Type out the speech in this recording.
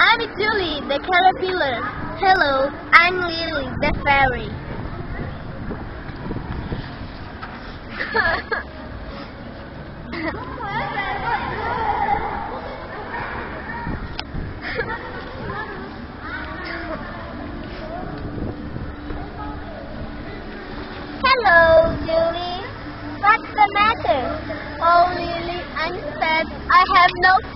I'm Julie the caterpillar. Hello, I'm Lily the fairy. Hello, Julie. What's the matter? Oh, Lily, I'm sad. I have no